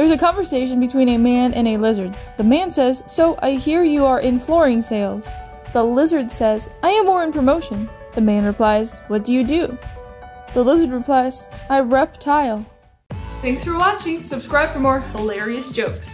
There's a conversation between a man and a lizard. The man says, "So I hear you are in flooring sales." The lizard says, "I am more in promotion." The man replies, "What do you do?" The lizard replies, "I rep tile." Thanks for watching. Subscribe for more hilarious jokes.